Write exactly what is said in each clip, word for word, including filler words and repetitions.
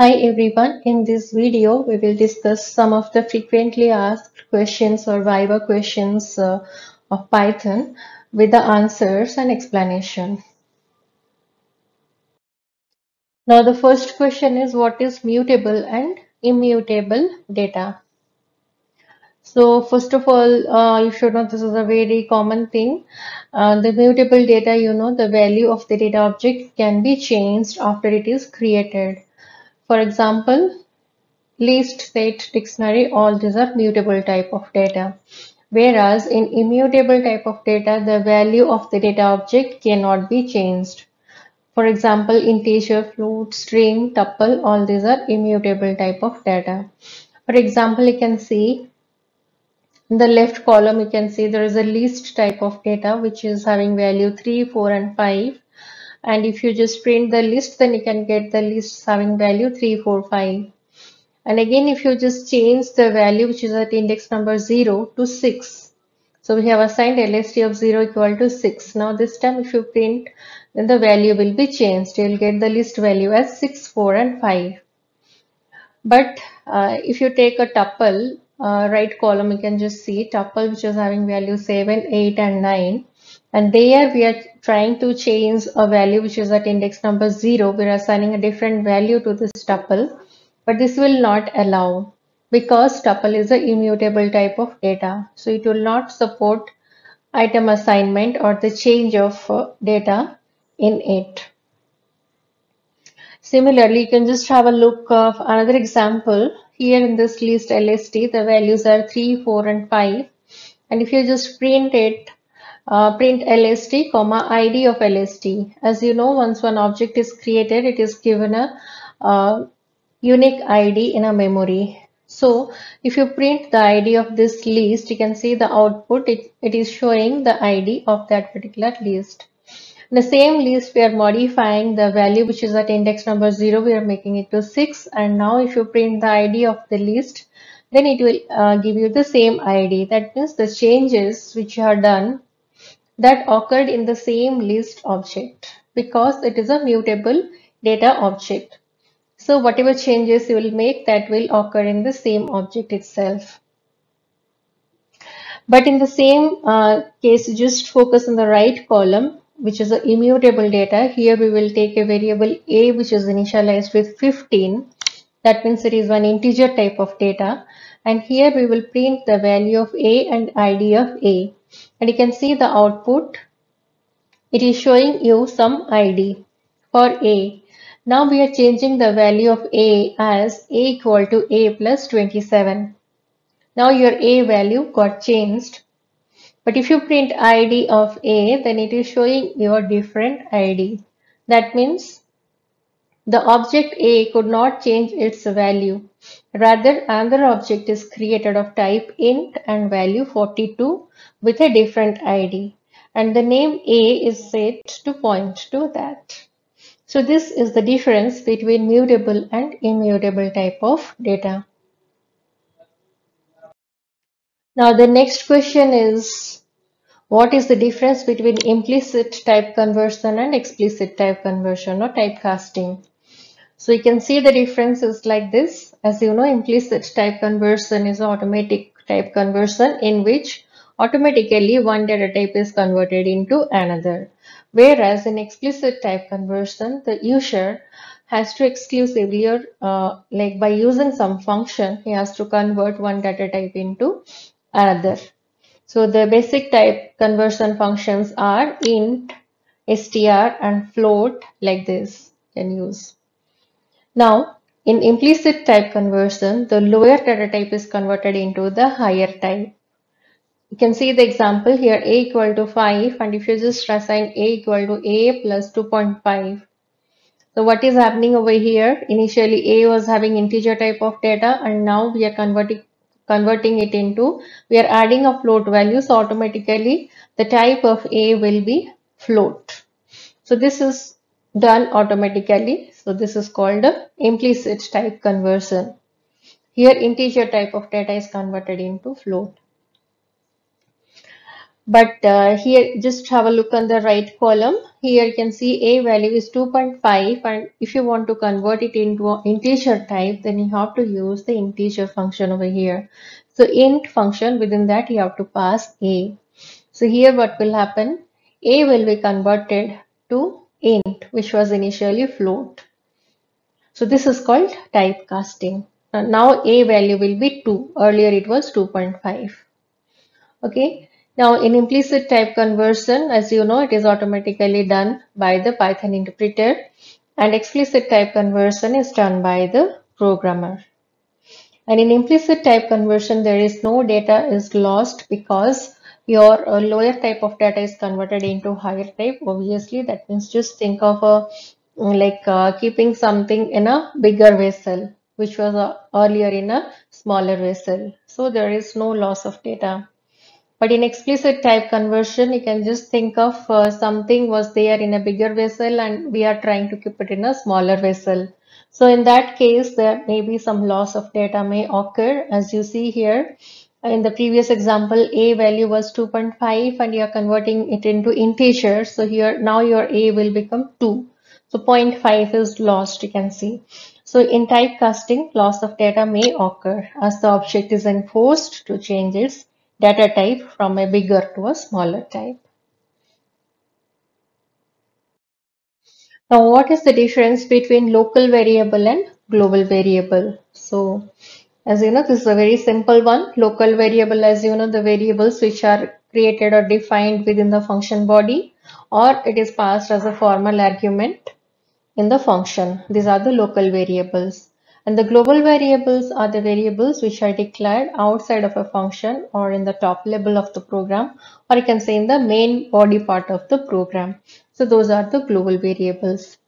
Hi everyone, in this video we will discuss some of the frequently asked questions or Viva questions uh, of Python with the answers and explanation. Now the first question is, what is mutable and immutable data? So first of all, uh, you should know this is a very common thing. Uh, the mutable data, you know, the value of the data object can be changed after it is created. For example, list, set, dictionary, all these are mutable type of data. Whereas in immutable type of data, the value of the data object cannot be changed. For example, integer, float, string, tuple, all these are immutable type of data. For example, you can see in the left column, you can see there is a list type of data which is having value three, four and five. And if you just print the list, then you can get the list having value three, four, five. And again, if you just change the value, which is at index number zero to six. So we have assigned L S T of zero equal to six. Now this time if you print, then the value will be changed. You'll get the list value as six, four and five. But uh, if you take a tuple, uh, right column, you can just see tuple, which is having value seven, eight and nine. And there we are trying to change a value which is at index number zero. We are assigning a different value to this tuple, but this will not allow because tuple is an immutable type of data. So it will not support item assignment or the change of data in it. Similarly, you can just have a look of another example. Here in this list L S T, the values are three, four and five. And if you just print it, Uh, print L S T, comma, I D of L S T. As you know, once one object is created, it is given a uh, unique I D in a memory. So if you print the I D of this list, you can see the output, it, it is showing the I D of that particular list. In the same list, we are modifying the value which is at index number zero, we are making it to six. And now if you print the I D of the list, then it will uh, give you the same I D. That means the changes which you have done that occurred in the same list object, because it is a mutable data object. So whatever changes you will make, that will occur in the same object itself. But in the same uh, case, just focus on the right column, which is the immutable data. Here we will take a variable a, which is initialized with fifteen. That means it is an integer type of data. And here we will print the value of a and I D of a. And you can see the output, it is showing you some I D for A. Now we are changing the value of A as A equal to A plus twenty-seven. Now your A value got changed. But if you print I D of A, then it is showing your different I D. That means the object A could not change its value. Rather, another object is created of type int and value forty-two with a different I D, and the name A is said to point to that. So this is the difference between mutable and immutable type of data. Now the next question is, what is the difference between implicit type conversion and explicit type conversion or typecasting? So you can see the difference is like this. As you know, implicit type conversion is automatic type conversion in which automatically one data type is converted into another. Whereas in explicit type conversion, the user has to exclusively or uh, like by using some function, he has to convert one data type into another. So the basic type conversion functions are int, str and float, like this can use. Now, in implicit type conversion, the lower data type is converted into the higher type. You can see the example here, a equal to five, and if you just assign a equal to a plus two point five. So what is happening over here? Initially, a was having integer type of data, and now we are converting, converting it into, we are adding a float value, so automatically the type of a will be float. So this is done automatically. So this is called a implicit type conversion. Here integer type of data is converted into float. But uh, here, just have a look on the right column. Here you can see a value is two point five, and if you want to convert it into an integer type, then you have to use the integer function over here. So int function, within that you have to pass a. So here what will happen? A will be converted to int, which was initially float. So this is called typecasting. Now a value will be two. Earlier it was two point five. Okay. Now, in implicit type conversion, as you know, it is automatically done by the Python interpreter, and explicit type conversion is done by the programmer. And in implicit type conversion, there is no data is lost because your lower type of data is converted into higher type. Obviously, that means just think of a, like uh, keeping something in a bigger vessel, which was uh, earlier in a smaller vessel. So there is no loss of data. But in explicit type conversion, you can just think of uh, something was there in a bigger vessel and we are trying to keep it in a smaller vessel. So in that case, there may be some loss of data may occur. As you see here, in the previous example, a value was two point five and you are converting it into integer. So here now your a will become two. So zero point five is lost, you can see. So in typecasting, loss of data may occur as the object is enforced to change its data type from a bigger to a smaller type. Now, what is the difference between local variable and global variable? So, as you know, this is a very simple one. Local variable, as you know, the variables which are created or defined within the function body, or it is passed as a formal argument in the function. These are the local variables. And the global variables are the variables which are declared outside of a function or in the top level of the program, or you can say in the main body part of the program. So those are the global variables.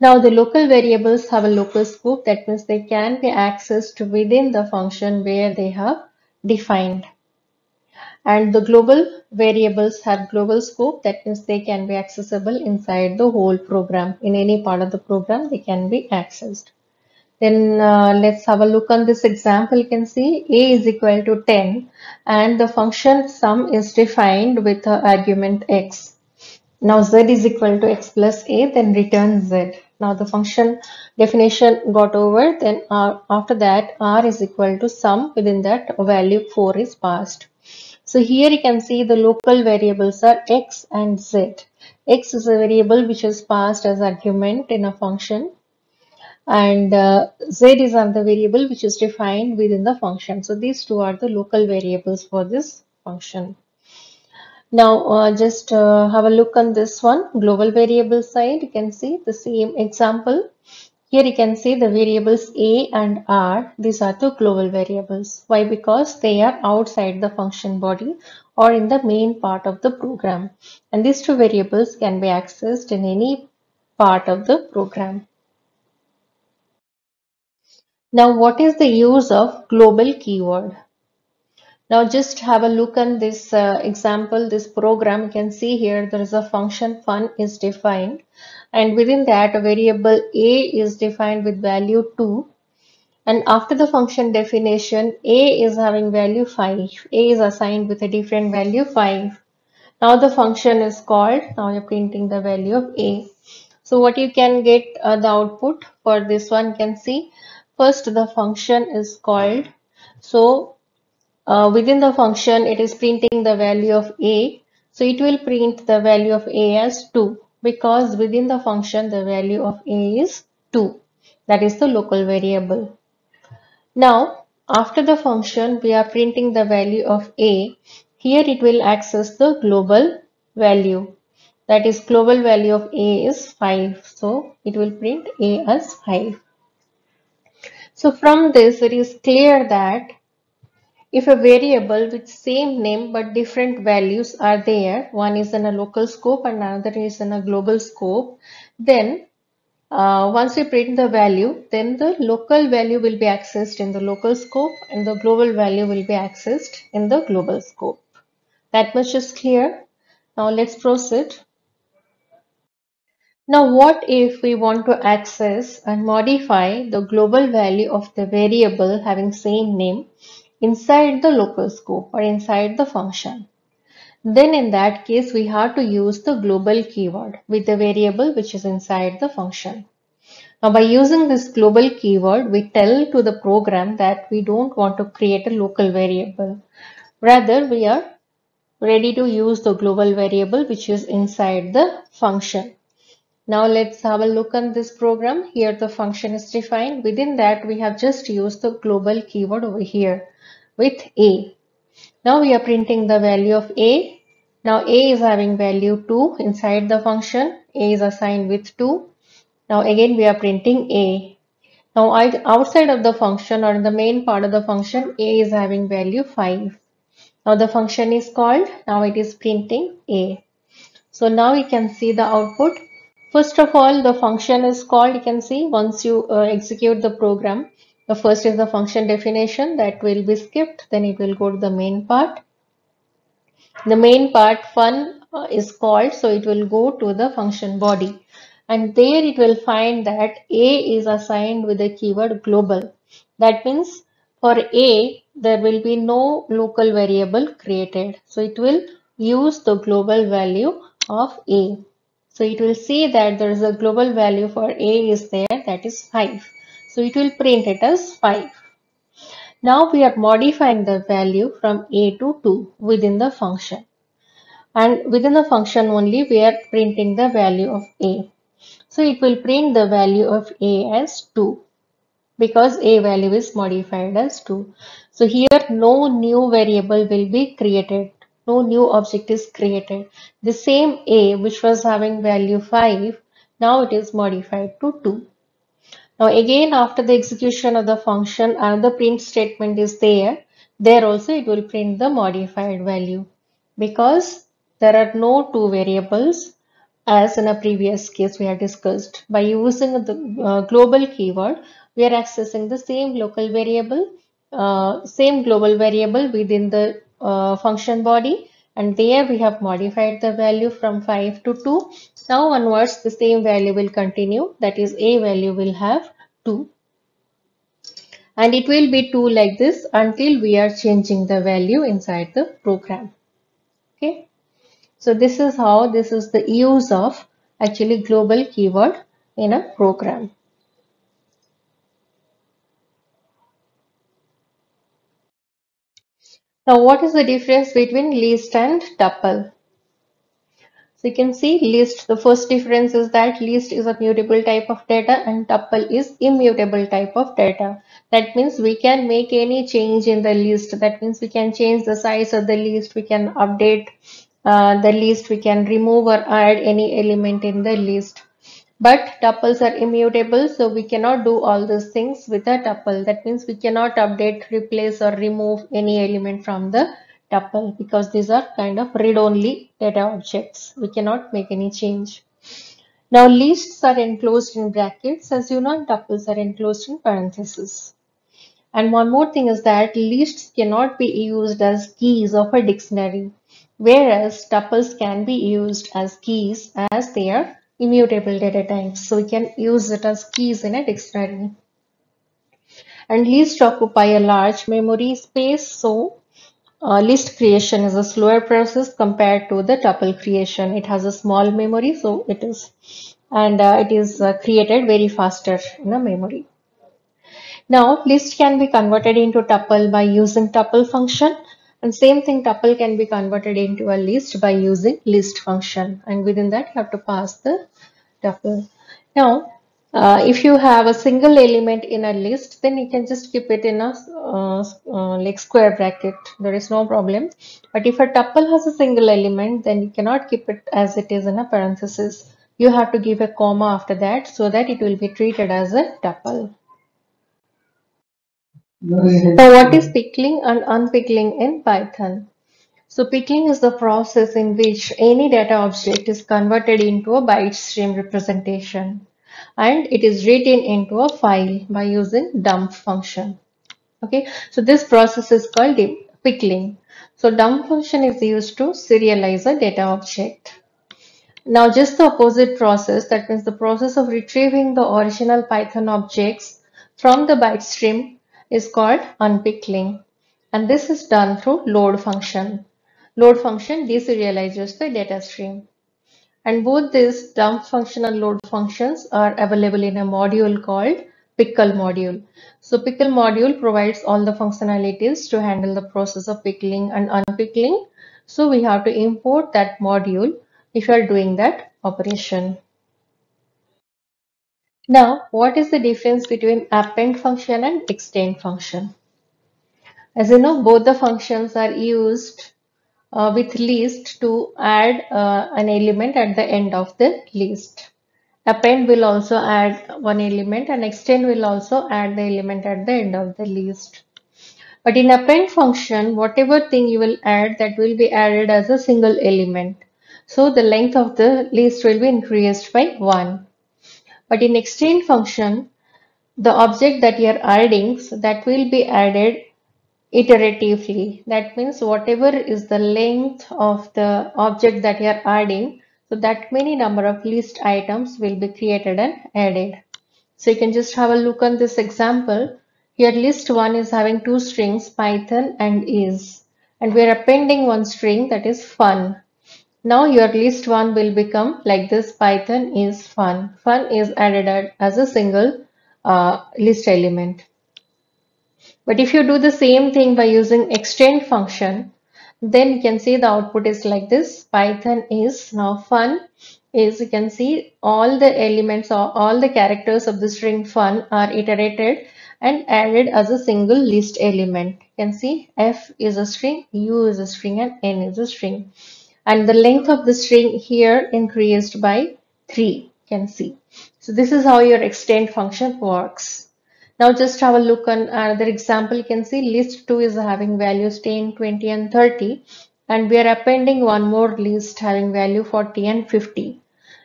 Now the local variables have a local scope. That means they can be accessed within the function where they have defined. And the global variables have global scope. That means they can be accessible inside the whole program. In any part of the program, they can be accessed. Then uh, let's have a look on this example. You can see a is equal to ten and the function sum is defined with the argument x. Now z is equal to x plus a, then return z. Now the function definition got over. Then uh, after that, r is equal to sum. Within that, value four is passed. So here you can see the local variables are x and z. X is a variable which is passed as argument in a function, and uh, z is another variable which is defined within the function. So these two are the local variables for this function. Now uh, just uh, have a look on this one. Global variable side, you can see the same example. Here you can see the variables a and r. These are two global variables. Why? Because they are outside the function body or in the main part of the program. And these two variables can be accessed in any part of the program. Now, what is the use of global keyword? Now just have a look on this uh, example, this program. You can see here there is a function fun is defined, and within that a variable a is defined with value two, and after the function definition a is having value five. A is assigned with a different value five. Now the function is called, now you're printing the value of a. So what you can get uh, the output for this one, you can see first the function is called. So Uh, within the function, it is printing the value of a. So it will print the value of a as two, because within the function, the value of a is two. That is the local variable. Now, after the function, we are printing the value of a. Here it will access the global value. That is, global value of a is five. So it will print a as five. So from this, it is clear that if a variable with same name but different values are there, one is in a local scope and another is in a global scope, then uh, once we print the value, then the local value will be accessed in the local scope and the global value will be accessed in the global scope. That much is clear. Now let's proceed. Now what if we want to access and modify the global value of the variable having same name inside the local scope or inside the function, then in that case we have to use the global keyword with the variable which is inside the function. Now by using this global keyword, we tell to the program that we don't want to create a local variable. Rather, we are ready to use the global variable which is inside the function. Now let's have a look on this program. Here the function is defined. Within that we have just used the global keyword over here with A. Now we are printing the value of A. Now A is having value two inside the function. A is assigned with two. Now again we are printing A. Now outside of the function or in the main part of the function, A is having value five. Now the function is called. Now it is printing A. So now we can see the output. First of all, the function is called. You can see once you uh, execute the program, the first is the function definition that will be skipped. Then it will go to the main part. The main part fun uh, is called, so it will go to the function body. And there it will find that A is assigned with the keyword global. That means for A, there will be no local variable created. So it will use the global value of A. So it will see that there is a global value for A is there, that is five. So it will print it as five. Now we are modifying the value from A to two within the function. And within the function only we are printing the value of A. So it will print the value of A as two because A value is modified as two. So here no new variable will be created. No new object is created. The same A which was having value five, now it is modified to two. Now again after the execution of the function, another print statement is there. There also it will print the modified value because there are no two variables as in a previous case we have discussed. By using the uh, global keyword, we are accessing the same local variable, uh, same global variable within the Uh, function body, and there we have modified the value from five to two. Now onwards the same value will continue, that is A value will have two, and it will be two like this until we are changing the value inside the program. Okay, so this is how this is the use of actually global keyword in a program. Now, what is the difference between list and tuple? So you can see list, the first difference is that list is a mutable type of data and tuple is immutable type of data. That means we can make any change in the list. That means we can change the size of the list, we can update uh, the list, we can remove or add any element in the list. But tuples are immutable, so we cannot do all these things with a tuple. That means we cannot update, replace or remove any element from the tuple because these are kind of read-only data objects. We cannot make any change. Now lists are enclosed in brackets, as you know, tuples are enclosed in parentheses. And one more thing is that lists cannot be used as keys of a dictionary, whereas tuples can be used as keys as they are immutable data types, so we can use it as keys in a dictionary. And lists occupy a large memory space, so uh, list creation is a slower process compared to the tuple creation. It has a small memory, so it is, and uh, it is uh, created very faster in a memory. Now list can be converted into tuple by using tuple function. And same thing, tuple can be converted into a list by using list function, and within that you have to pass the tuple. Now, uh, if you have a single element in a list, then you can just keep it in a uh, uh, like square bracket. There is no problem. But if a tuple has a single element, then you cannot keep it as it is in a parenthesis. You have to give a comma after that so that it will be treated as a tuple. So what is pickling and unpickling in Python? So pickling is the process in which any data object is converted into a byte stream representation and it is written into a file by using dump function. Okay, so this process is called pickling. So dump function is used to serialize a data object. Now just the opposite process, that means the process of retrieving the original Python objects from the byte stream is called unpickling. and this is done through load function. Load function deserializes the data stream. And both this dump function and load functions are available in a module called pickle module. So pickle module provides all the functionalities to handle the process of pickling and unpickling. So we have to import that module if you are doing that operation. Now, what is the difference between append function and extend function? As you know, both the functions are used uh, with list to add uh, an element at the end of the list. Append will also add one element and extend will also add the element at the end of the list. But in append function, whatever thing you will add, that will be added as a single element. So the length of the list will be increased by one. But in extend function, the object that you are adding, so that will be added iteratively. That means whatever is the length of the object that you are adding, so that many number of list items will be created and added. So you can just have a look on this example. Here list one is having two strings, Python and is. And we are appending one string, that is fun. Now your list one will become like this, Python is fun. Fun is added as a single uh, list element. But if you do the same thing by using extend function, then you can see the output is like this. Python is, now fun is, you can see all the elements or all the characters of the string fun are iterated and added as a single list element. You can see F is a string, U is a string, and N is a string. And the length of the string here increased by three, you can see. So this is how your extend function works. Now just have a look on another example. You can see list two is having values ten, twenty and thirty, and we are appending one more list having value forty and fifty.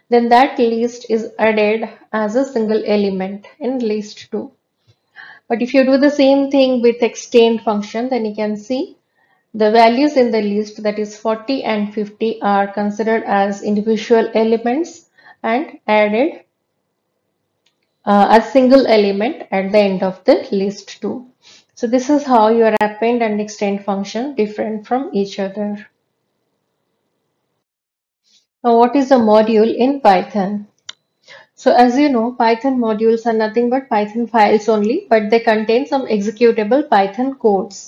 Then that list is added as a single element in list two. But if you do the same thing with extend function, then you can see the values in the list, that is forty and fifty, are considered as individual elements and added Uh, a single element at the end of the list too. So this is how your append and extend function different from each other. Now what is a module in Python? So as you know, Python modules are nothing but Python files only, but they contain some executable Python codes.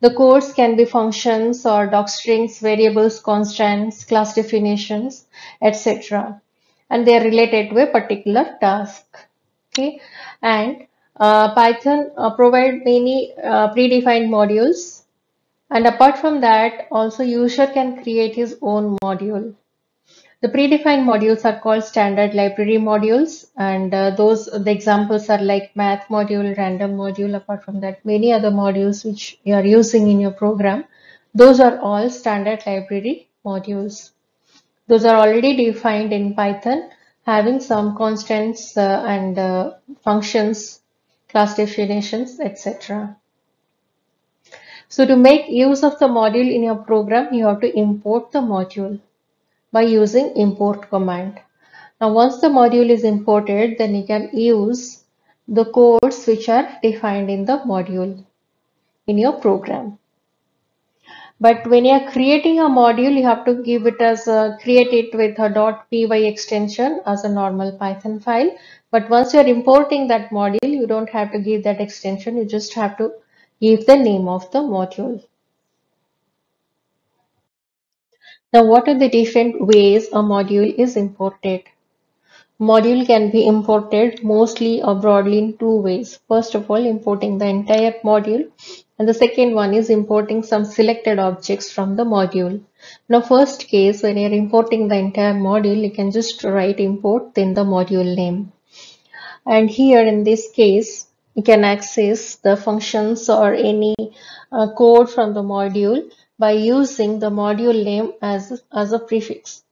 The codes can be functions or docstrings, variables, constants, class definitions, et cetera. And they are related to a particular task. Okay. And uh, Python uh, provide many uh, predefined modules, and apart from that also user can create his own module. The predefined modules are called standard library modules, and uh, those the examples are like math module, random module, apart from that many other modules which you are using in your program. Those are all standard library modules. Those are already defined in Python, having some constants uh, and uh, functions, class definitions, et cetera. So to make use of the module in your program, you have to import the module by using import command. Now once the module is imported, then you can use the codes which are defined in the module in your program. But when you are creating a module, you have to give it as a, create it with a .py extension as a normal Python file. But once you are importing that module, you don't have to give that extension. You just have to give the name of the module. Now, what are the different ways a module is imported? Module can be imported mostly or broadly in two ways. First of all, importing the entire module. And the second one is importing some selected objects from the module. Now, first case, when you're importing the entire module, you can just write import, then the module name. And here in this case, you can access the functions or any uh, code from the module by using the module name as, as a prefix.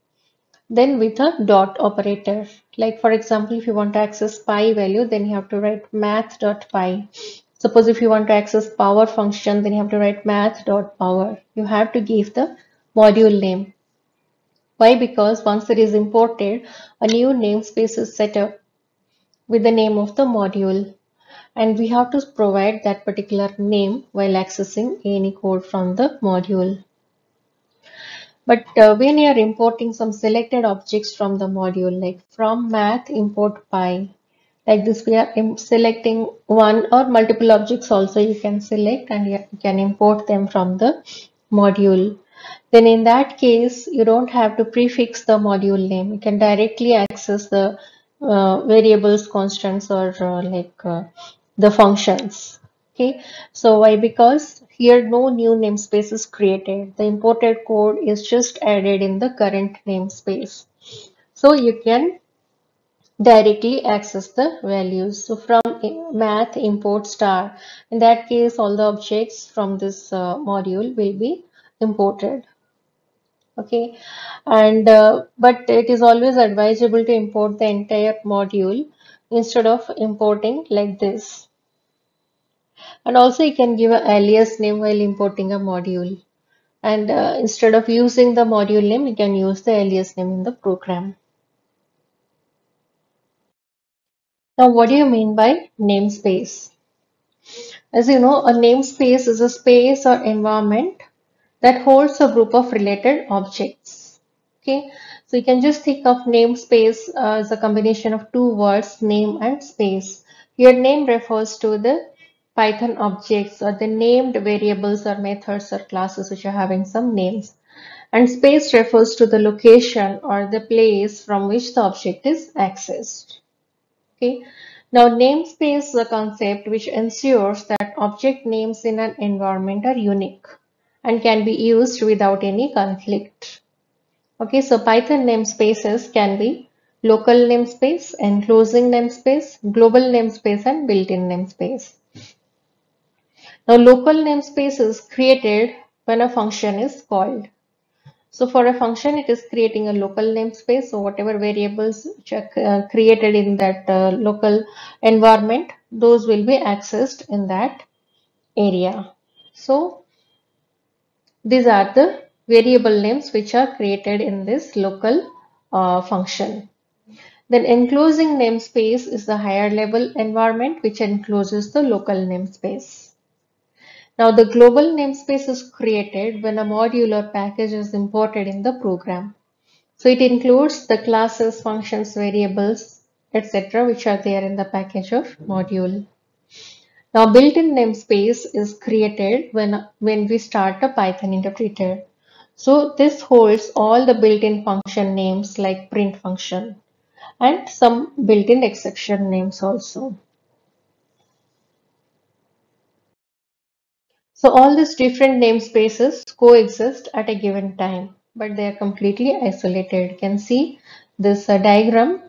Then with a dot operator. Like for example, if you want to access pi value, then you have to write math.py. Suppose if you want to access power function, then you have to write math.power. You have to give the module name. Why? Because once it is imported, a new namespace is set up with the name of the module. and we have to provide that particular name while accessing any code from the module. But uh, when you are importing some selected objects from the module, like from math import py, like this we are selecting one or multiple objects also you can select and you can import them from the module. Then in that case, you don't have to prefix the module name. You can directly access the uh, variables, constants, or uh, like uh, the functions. Okay, so why? Because here no new namespace is created. The imported code is just added in the current namespace. So you can directly access the values. So from math import star, in that case all the objects from this uh, module will be imported. Okay, and uh, but it is always advisable to import the entire module instead of importing like this. And also you can give an alias name while importing a module, and uh, instead of using the module name, you can use the alias name in the program. Now, what do you mean by namespace? As you know, a namespace is a space or environment that holds a group of related objects. Okay, so you can just think of namespace as a combination of two words, name and space. Here, name refers to the Python objects or the named variables or methods or classes which are having some names, and space refers to the location or the place from which the object is accessed. Okay, now namespace is a concept which ensures that object names in an environment are unique and can be used without any conflict. Okay, so Python namespaces can be local namespace, enclosing namespace, global namespace, and built-in namespace. Now, local namespace is created when a function is called. So for a function, it is creating a local namespace. So whatever variables which are uh, created in that uh, local environment, those will be accessed in that area. So these are the variable names which are created in this local uh, function. Then enclosing namespace is the higher level environment which encloses the local namespace. Now, the global namespace is created when a module or package is imported in the program. So it includes the classes, functions, variables, et cetera which are there in the package or module. Now, built-in namespace is created when, when we start a Python interpreter. So this holds all the built-in function names like print function and some built-in exception names also. So all these different namespaces coexist at a given time, but they are completely isolated. You can see this uh, diagram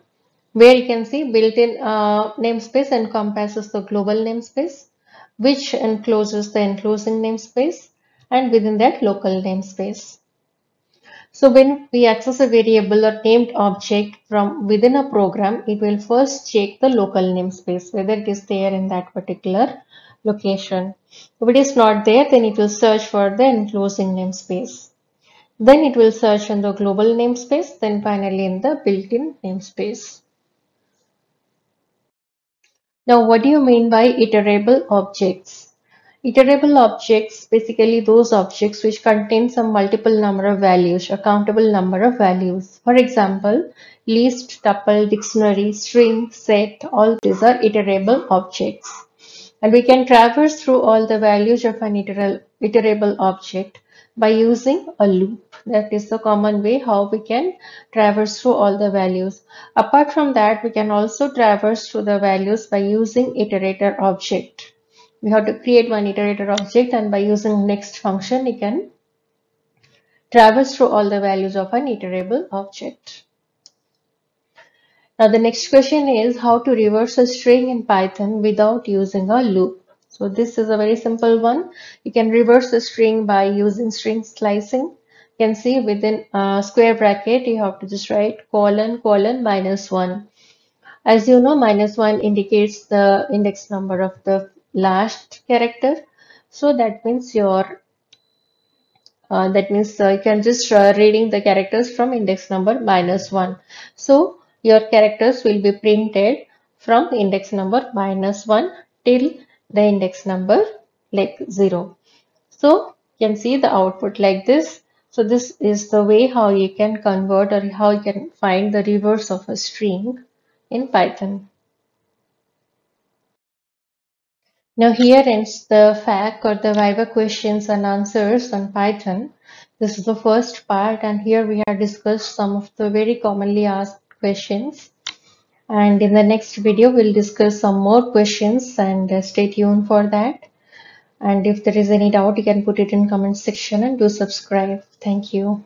where you can see built-in uh, namespace encompasses the global namespace, which encloses the enclosing namespace, and within that local namespace. So when we access a variable or named object from within a program, it will first check the local namespace, whether it is there in that particular location. If it is not there, then it will search for the enclosing namespace. Then it will search in the global namespace, then finally in the built-in namespace. Now, what do you mean by iterable objects? Iterable objects, basically those objects which contain some multiple number of values or countable number of values. For example, list, tuple, dictionary, string, set, all these are iterable objects. And we can traverse through all the values of an iterable object by using a loop. That is the common way how we can traverse through all the values. Apart from that, we can also traverse through the values by using iterator object. We have to create one iterator object, and by using next function, you can traverse through all the values of an iterable object. Now, the next question is how to reverse a string in Python without using a loop. So this is a very simple one. You can reverse a string by using string slicing. You can see within a square bracket, you have to just write colon, colon, minus one. As you know, minus one indicates the index number of the last character, so that means your uh, that means uh, you can just uh, reading the characters from index number minus one. So your characters will be printed from index number minus one till the index number like zero. So you can see the output like this. So this is the way how you can convert or how you can find the reverse of a string in Python. Now here ends the F A Q or the Viva questions and answers on Python. This is the first part, and here we have discussed some of the very commonly asked questions. And in the next video, we'll discuss some more questions, and stay tuned for that. And if there is any doubt, you can put it in comment section and do subscribe. Thank you.